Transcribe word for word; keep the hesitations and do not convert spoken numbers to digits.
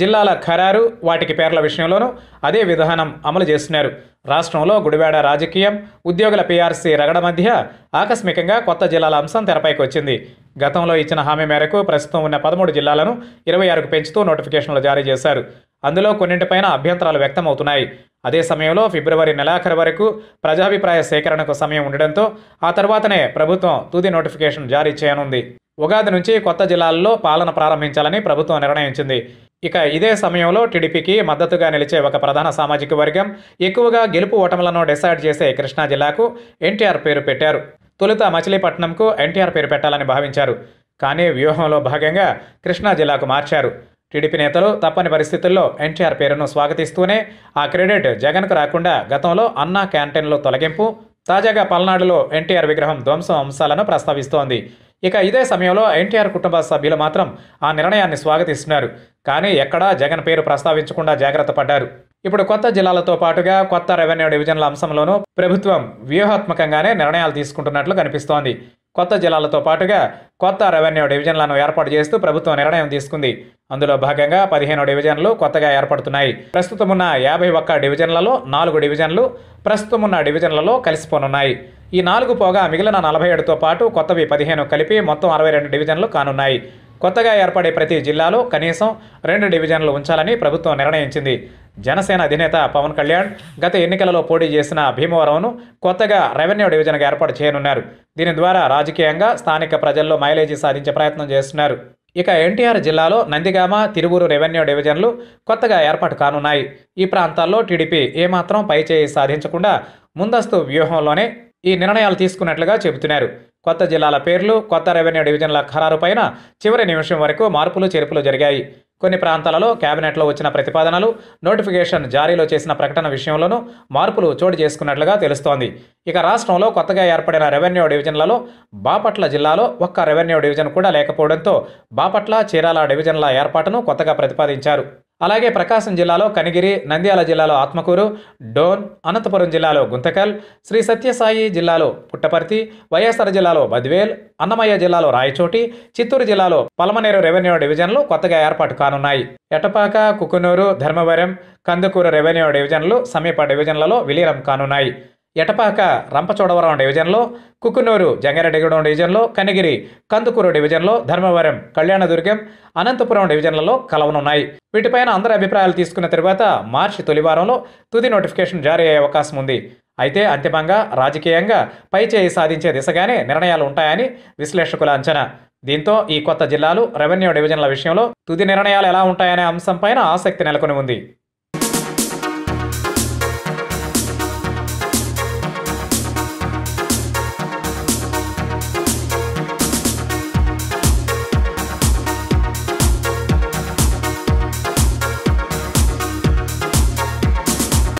జిల్లాల ఖరారు, వాటికి పేర్ల విషయంలోనూ అదే విధానం అమలు చేస్తున్నారు. రాష్ట్రంలో గుడివాడ రాజకీయం, ఉద్యోగుల పీఆర్సీ రగడ మధ్య ఆకస్మికంగా కొత్త జిల్లాల అంశం తెరపైకి వచ్చింది. గతంలో ఇచ్చిన హామీ మేరకు ప్రస్తుతం ఉన్న పదమూడు జిల్లాలను ఇరవై ఆరుకు పెంచుతూ నోటిఫికేషన్లు జారీ చేశారు. అందులో కొన్నింటిపైన అభ్యంతరాలు వ్యక్తమవుతున్నాయి. అదే సమయంలో ఫిబ్రవరి నెలాఖరు వరకు ప్రజాభిప్రాయ సేకరణకు సమయం ఉండడంతో ఆ తర్వాతనే ప్రభుత్వం తుది నోటిఫికేషన్ జారీ చేయనుంది. ఉగాది నుంచి కొత్త జిల్లాల్లో పాలన ప్రారంభించాలని ప్రభుత్వం నిర్ణయించింది. ఇక ఇదే సమయంలో టీడీపీకి మద్దతుగా నిలిచే ఒక ప్రధాన సామాజిక వర్గం ఎక్కువగా గెలుపు ఓటములను డిసైడ్ చేసే కృష్ణా జిల్లాకు ఎన్టీఆర్ పేరు పెట్టారు. తొలుత మచిలీపట్నంకు ఎన్టీఆర్ పేరు పెట్టాలని భావించారు. కానీ వ్యూహంలో భాగంగా కృష్ణా జిల్లాకు మార్చారు. టీడీపీ నేతలు తప్పని పరిస్థితుల్లో ఎన్టీఆర్ పేరును స్వాగతిస్తూనే ఆ క్రెడిట్ జగన్కు రాకుండా గతంలో అన్నా క్యాంటీన్లో తొలగింపు, తాజాగా పల్నాడులో ఎన్టీఆర్ విగ్రహం ధ్వంసం అంశాలను ప్రస్తావిస్తోంది. ఇక ఇదే సమయంలో ఎన్టీఆర్ కుటుంబ సభ్యులు మాత్రం ఆ నిర్ణయాన్ని స్వాగతిస్తున్నారు. కానీ ఎక్కడా జగన్ పేరు ప్రస్తావించకుండా జాగ్రత్త పడ్డారు. ఇప్పుడు కొత్త జిల్లాలతో పాటుగా కొత్త రెవెన్యూ డివిజన్ల అంశంలోనూ ప్రభుత్వం వ్యూహాత్మకంగానే నిర్ణయాలు తీసుకుంటున్నట్లు కనిపిస్తోంది. కొత్త జిల్లాలతో పాటుగా కొత్త రెవెన్యూ డివిజన్లను ఏర్పాటు చేస్తూ ప్రభుత్వం నిర్ణయం తీసుకుంది. అందులో భాగంగా పదిహేను డివిజన్లు కొత్తగా ఏర్పడుతున్నాయి. ప్రస్తుతమున్న యాభై ఒక్క డివిజన్లలో నాలుగు డివిజన్లు ప్రస్తుతమున్న డివిజన్లలో కలిసిపోనున్నాయి. ఈ నాలుగు పోగా మిగిలిన నలభై ఏడుతో పాటు కొత్తవి పదిహేను కలిపి మొత్తం అరవై రెండు డివిజన్లు కానున్నాయి. కొత్తగా ఏర్పడే ప్రతి జిల్లాలో కనీసం రెండు డివిజన్లు ఉంచాలని ప్రభుత్వం నిర్ణయించింది. జనసేన అధినేత పవన్ కళ్యాణ్ గత ఎన్నికలలో పోటీ చేసిన భీమవరంను కొత్తగా రెవెన్యూ డివిజన్గా ఏర్పాటు చేయనున్నారు. దీని ద్వారా రాజకీయంగా స్థానిక ప్రజల్లో మైలేజీ సాధించే ప్రయత్నం చేస్తున్నారు. ఇక ఎన్టీఆర్ జిల్లాలో నందిగామ, తిరువూరు రెవెన్యూ డివిజన్లు కొత్తగా ఏర్పాటు కానున్నాయి. ఈ ప్రాంతాల్లో టీడీపీ ఏమాత్రం పైచేయి సాధించకుండా ముందస్తు వ్యూహంలోనే ఈ నిర్ణయాలు తీసుకున్నట్లుగా చెబుతున్నారు. కొత్త జిల్లాల పేర్లు, కొత్త రెవెన్యూ డివిజన్ల ఖరారు పైన చివరి నిమిషం వరకు మార్పులు చేర్పులు జరిగాయి. కొన్ని ప్రాంతాలలో కేబినెట్లో వచ్చిన ప్రతిపాదనలు, నోటిఫికేషన్ జారీలో చేసిన ప్రకటన విషయంలోనూ మార్పులు చోటు చేసుకున్నట్లుగా తెలుస్తోంది. ఇక రాష్ట్రంలో కొత్తగా ఏర్పడిన రెవెన్యూ డివిజన్లలో బాపట్ల జిల్లాలో ఒక్క రెవెన్యూ డివిజన్ కూడా లేకపోవడంతో బాపట్ల, చీరాల డివిజన్ల ఏర్పాటును కొత్తగా ప్రతిపాదించారు. అలాగే ప్రకాశం జిల్లాలో కనిగిరి, నంద్యాల జిల్లాలో ఆత్మకూరు, డోన్, అనంతపురం జిల్లాలో గుంతకల్, శ్రీ సత్యసాయి జిల్లాలో పుట్టపర్తి, వైఎస్ఆర్ జిల్లాలో బద్వేల్, అన్నమయ్య జిల్లాలో రాయచోటి, చిత్తూరు జిల్లాలో పలమనేరు రెవెన్యూ డివిజన్లు కొత్తగా ఏర్పాటు కానున్నాయి. ఎటపాక, కుకునూరు, ధర్మవరం, కందుకూరు రెవెన్యూ డివిజన్లు సమీప డివిజన్లలో విలీనం కానున్నాయి. ఎటపాక రంపచోడవరం డివిజన్లో, కుకునూరు జంగారెడ్డిగూడెం డివిజన్లో, కనిగిరి కందుకూరు డివిజన్లో, ధర్మవరం కళ్యాణదుర్గం, అనంతపురం డివిజన్లలో కలవనున్నాయి. వీటిపైన అందరి అభిప్రాయాలు తీసుకున్న తర్వాత మార్చి తొలివారంలో తుది నోటిఫికేషన్ జారీ అయ్యే అవకాశం ఉంది. అయితే అంతిమంగా రాజకీయంగా పైచేయి సాధించే దిశగానే నిర్ణయాలు ఉంటాయని విశ్లేషకుల అంచనా. దీంతో ఈ కొత్త జిల్లాలు, రెవెన్యూ డివిజన్ల విషయంలో తుది నిర్ణయాలు ఎలా ఉంటాయనే అంశంపైన ఆసక్తి నెలకొని ఉంది.